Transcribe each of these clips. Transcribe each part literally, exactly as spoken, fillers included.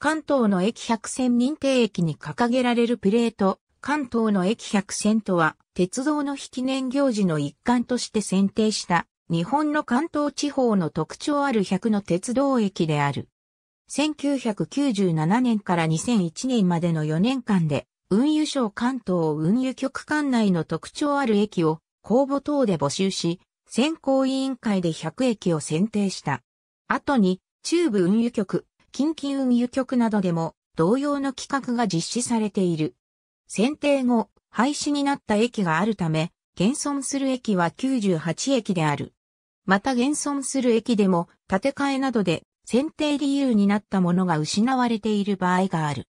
関東の駅百選認定駅に掲げられるプレート、関東の駅百選とは、鉄道の記念行事の一環として選定した、日本の関東地方の特徴あるひゃくの鉄道駅である。せんきゅうひゃくきゅうじゅうななねんからにせんいちねんまでのよねんかんで、運輸省関東運輸局管内の特徴ある駅を公募等で募集し、選考委員会でひゃく駅を選定した。後に、中部運輸局、近畿運輸局などでも同様の企画が実施されている。選定後、廃止になった駅があるため、現存する駅はきゅうじゅうはち駅である。また現存する駅でも建て替えなどで選定理由になったものが失われている場合がある。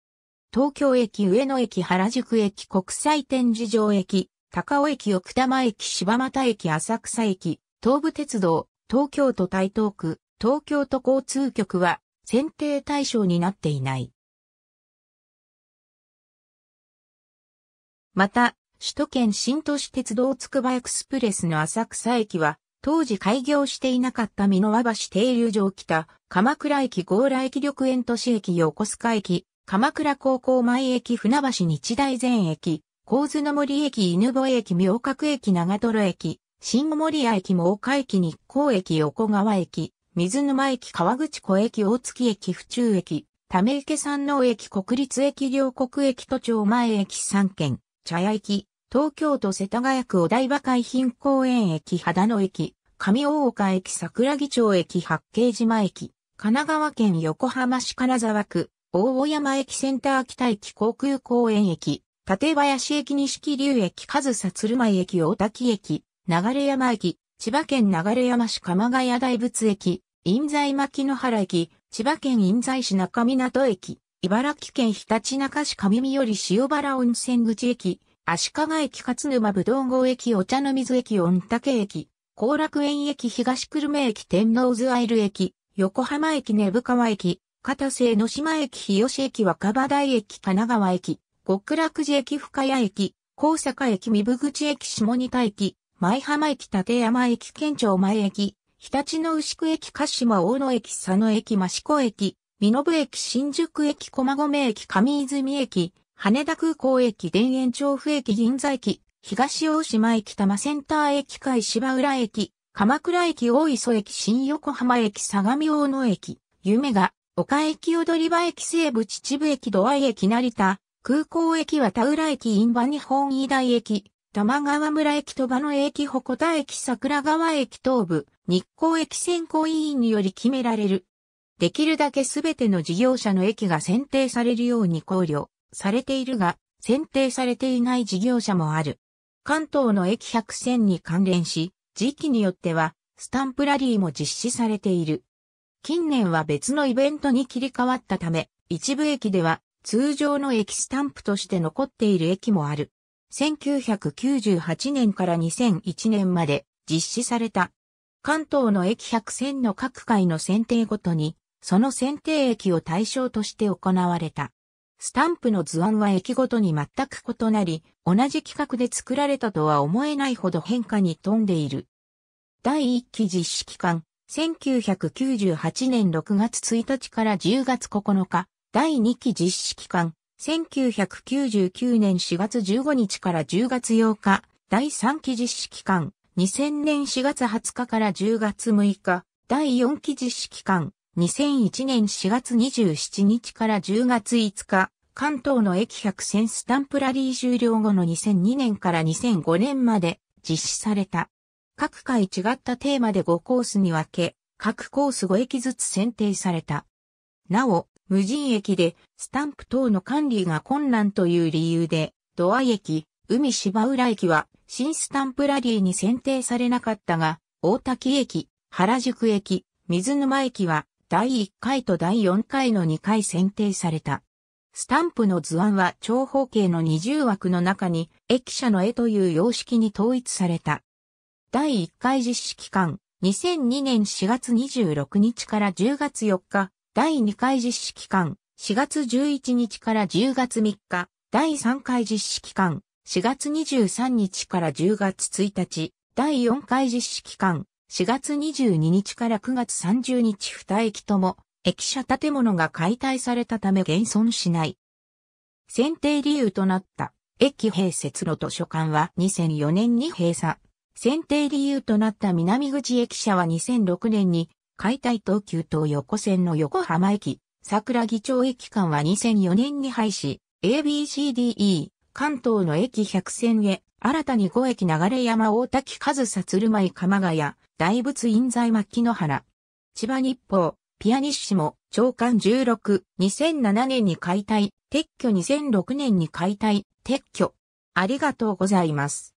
東京駅、上野駅、原宿駅、国際展示場駅、高尾駅、奥多摩駅、柴又駅、浅草駅、東武鉄道、東京都台東区、東京都交通局は選定対象になっていない。また、首都圏新都市鉄道つくばエクスプレスの浅草駅は、当時開業していなかった三ノ輪橋停留場北、鎌倉駅、強羅駅、緑園都市駅、横須賀駅、鎌倉高校前駅、船橋日大前駅、神津の森駅、犬吠駅、明覚駅、長泥駅、新守谷駅、真岡駅、日光駅、横川駅、水沼駅、川口湖駅、大月駅、府中駅、ため池山王駅、国立駅、両国駅、都庁前駅、三軒茶屋駅、東京都世田谷区お台場海浜公園駅、秦野駅、上大岡駅、桜木町駅、八景島駅、神奈川県横浜市金沢区、大尾山駅、センター秋田駅、航空公園駅、館林駅、錦竜駅、上総鶴舞駅、大滝駅、流山駅、千葉県流山市鎌ヶ谷大仏駅、印西牧之原駅、千葉県印西市中港駅、茨城県ひたちなか市上三依塩原温泉口駅、足利駅、勝沼ぶどう郷駅、お茶の水駅、御嶽駅、後楽園駅、東久留米駅、天王洲アイル駅、横浜駅、根府川駅、片瀬江ノ島駅、日吉駅、若葉台駅、神奈川駅、極楽寺駅、深谷駅、高坂駅、三部口駅、下仁田駅、舞浜駅、立山駅、県庁前駅、常陸の牛久駅、鹿島大野駅、佐野駅、益子駅、身延駅、新宿駅、駒込駅、上泉駅、羽田空港駅、田園調布駅、銀座駅、東大島駅、多摩センター駅、界芝浦駅、鎌倉駅、大磯駅、新横浜駅、相模大野駅、夢が丘駅、踊り場駅、西武秩父駅、土合駅、成田空港駅、渡浦駅、印旛日本医大駅、玉川村駅、鳥羽野駅、鉾田駅、桜川駅、東武日光駅、選考委員により決められる。できるだけすべての事業者の駅が選定されるように考慮されているが、選定されていない事業者もある。関東の駅百選に関連し、時期によっては、スタンプラリーも実施されている。近年は別のイベントに切り替わったため、一部駅では、通常の駅スタンプとして残っている駅もある。せんきゅうひゃくきゅうじゅうはちねんからにせんいちねんまで実施された。関東の駅百選の各回の選定ごとに、その選定駅を対象として行われた。スタンプの図案は駅ごとに全く異なり、同じ規格で作られたとは思えないほど変化に富んでいる。だいいっ期実施期間、せんきゅうひゃくきゅうじゅうはちねんろくがつついたちからじゅうがつここのか、だいに期実施期間、せんきゅうひゃくきゅうじゅうきゅうねんしがつじゅうごにちからじゅうがつようか、だいさん期実施期間、にせんねんしがつはつかからじゅうがつむいか、だいよん期実施期間、にせんいちねんしがつにじゅうしちにちからじゅうがついつか、関東の駅百選スタンプラリー終了後のにせんにねんからにせんごねんまで実施された。各回違ったテーマでごコースに分け、各コースご駅ずつ選定された。なお、無人駅でスタンプ等の管理が困難という理由で、土合駅、海芝浦駅は新スタンプラリーに選定されなかったが、大滝駅、原宿駅、水沼駅は、だいいっかいとだいよんかいのにかい選定された。スタンプの図案は長方形のにじゅう枠の中に駅舎の絵という様式に統一された。だいいっかい実施期間、にせんにねんしがつにじゅうろくにちからじゅうがつよっか、だいにかい実施期間、しがつじゅういちにちからじゅうがつみっか、だいさんかい実施期間、しがつにじゅうさんにちからじゅうがつついたち、だいよんかい実施期間、しがつにじゅうににちからくがつさんじゅうにちに駅とも、駅舎建物が解体されたため現存しない。選定理由となった駅併設の図書館はにせんよねんに閉鎖。選定理由となった南口駅舎はにせんろくねんに解体。東急東横線の横浜駅、桜木町駅間はにせんよねんに廃止。エービーシーディーイー 関東の駅ひゃく選へ、新たにご駅流山大滝上総鶴舞鎌ヶ谷、大仏印西牧之原。千葉日報、ピアニッシモ、朝刊じゅうろく、にせんななねんに解体、撤去にせんろくねんに解体、撤去。ありがとうございます。